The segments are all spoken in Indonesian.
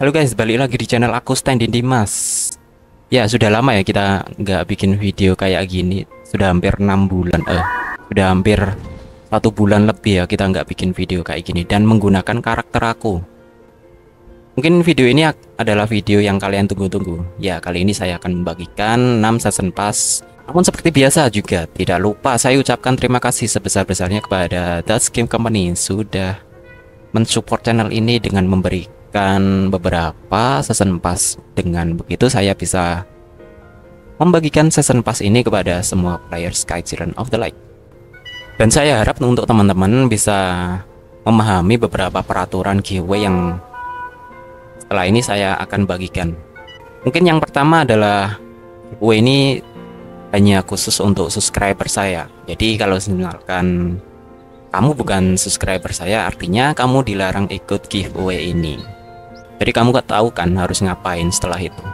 Halo guys, balik lagi di channel aku Standin Dimas. Ya sudah lama ya kita nggak bikin video kayak gini. Sudah hampir 6 bulan, sudah hampir 1 bulan lebih ya kita nggak bikin video kayak gini dan menggunakan karakter aku. Mungkin video ini adalah video yang kalian tunggu-tunggu. Ya kali ini saya akan membagikan 6 season pass. Namun seperti biasa juga tidak lupa saya ucapkan terima kasih sebesar-besarnya kepada That's Game Company sudah mensupport channel ini dengan memberi beberapa season pass. Dengan begitu saya bisa membagikan season pass ini kepada semua player Sky: Children of the Light. Dan saya harap untuk teman-teman bisa memahami beberapa peraturan giveaway yang setelah ini saya akan bagikan. Mungkin yang pertama adalah giveaway ini hanya khusus untuk subscriber saya. Jadi kalau misalkan kamu bukan subscriber saya, artinya kamu dilarang ikut giveaway ini. Jadi kamu gak tahu kan harus ngapain setelah itu.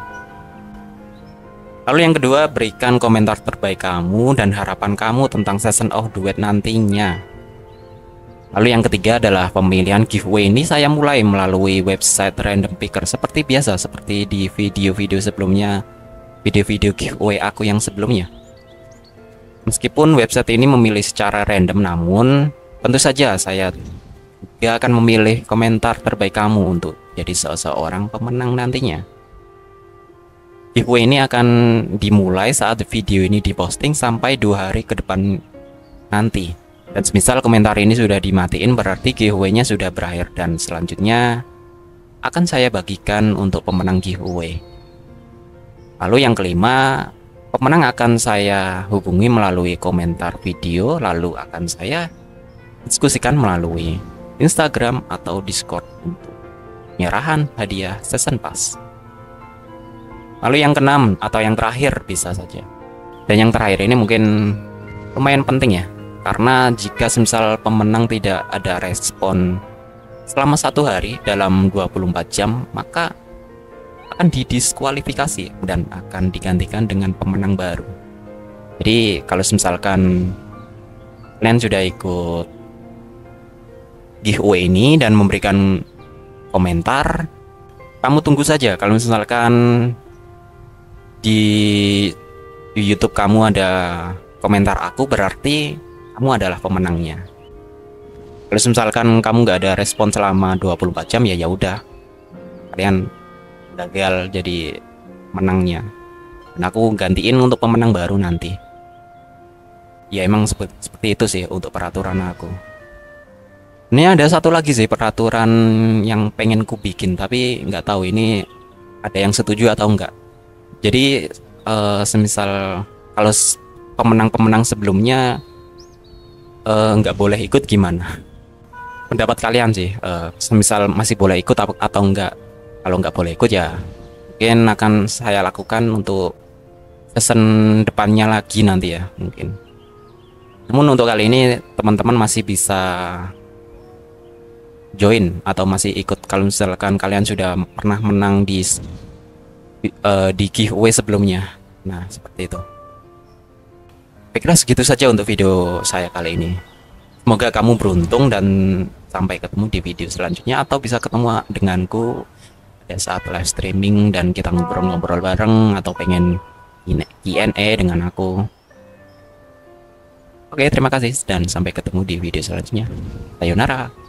Lalu yang kedua, berikan komentar terbaik kamu dan harapan kamu tentang season of duet nantinya. Lalu yang ketiga adalah pemilihan giveaway ini saya mulai melalui website random picker seperti biasa, seperti di video-video sebelumnya, video-video giveaway aku yang sebelumnya. Meskipun website ini memilih secara random, namun tentu saja saya juga akan memilih komentar terbaik kamu untuk jadi seseorang pemenang nantinya. Giveaway ini akan dimulai saat video ini diposting sampai 2 hari ke depan nanti. Dan semisal komentar ini sudah dimatiin, berarti giveaway-nya sudah berakhir dan selanjutnya akan saya bagikan untuk pemenang giveaway. Lalu yang kelima, pemenang akan saya hubungi melalui komentar video, lalu akan saya diskusikan melalui Instagram atau Discord untuk penyerahan hadiah season pass. Lalu yang keenam atau yang terakhir bisa saja. Dan yang terakhir ini mungkin lumayan penting ya, karena jika semisal pemenang tidak ada respon selama 1 hari dalam 24 jam, maka akan didiskualifikasi dan akan digantikan dengan pemenang baru. Jadi kalau misalkan kalian sudah ikut giveaway ini dan memberikan komentar, kamu tunggu saja. Kalau misalkan di YouTube kamu ada komentar aku, berarti kamu adalah pemenangnya. Kalau misalkan kamu nggak ada respon selama 24 jam, ya udah, kalian gagal jadi menangnya. Dan aku gantiin untuk pemenang baru nanti. Ya emang seperti itu sih untuk peraturan aku. Ini ada satu lagi sih peraturan yang pengen ku bikin, tapi nggak tahu ini ada yang setuju atau enggak. Jadi semisal kalau pemenang-pemenang sebelumnya nggak boleh ikut, gimana pendapat kalian sih? Semisal masih boleh ikut atau enggak? Kalau nggak boleh ikut ya mungkin akan saya lakukan untuk season depannya lagi nanti ya mungkin. Namun untuk kali ini teman-teman masih bisa join atau masih ikut kalau misalkan kalian sudah pernah menang di giveaway sebelumnya. Nah seperti itu. Baiklah, segitu saja untuk video saya kali ini. Semoga kamu beruntung dan sampai ketemu di video selanjutnya, atau bisa ketemu denganku pada saat live streaming dan kita ngobrol-ngobrol bareng, atau pengen Q&A dengan aku. Oke, terima kasih dan sampai ketemu di video selanjutnya. Sayonara.